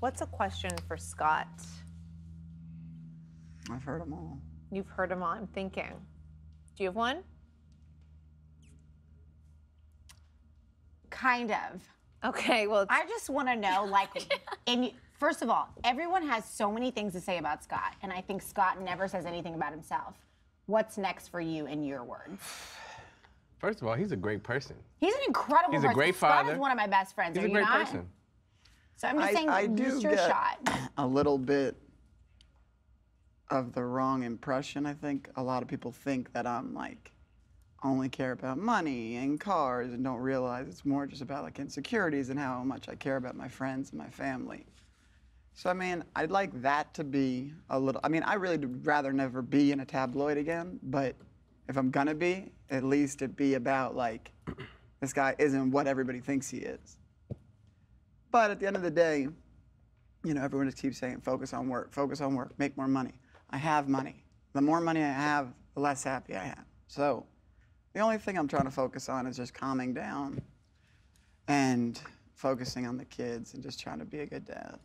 What's a question for Scott? I've heard them all. You've heard them all, I'm thinking. Do you have one? Kind of. Okay, well. I just want to know, like, and first of all, everyone has so many things to say about Scott, and I think Scott never says anything about himself. What's next for you in your words? First of all, he's a great person. He's an incredible person. He's a great father. Scott is one of my best friends. He's a great person. So I'm just saying, use your shot. A little bit of the wrong impression. I think a lot of people think that I'm like, only care about money and cars and don't realize it's more just about like insecurities and how much I care about my friends and my family. So, I mean, I'd like that to be a little, I mean, I really would rather never be in a tabloid again, but if I'm gonna be, at least it'd be about like, this guy isn't what everybody thinks he is. But at the end of the day, you know, everyone just keeps saying, focus on work, make more money. I have money. The more money I have, the less happy I am. So the only thing I'm trying to focus on is just calming down and focusing on the kids and just trying to be a good dad.